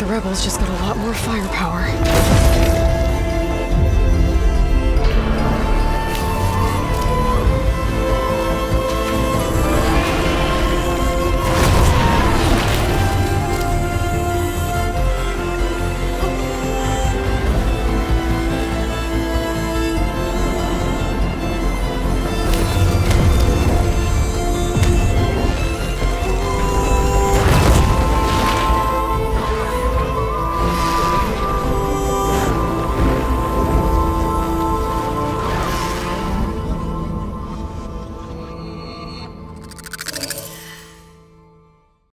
The rebels just got a lot more firepower.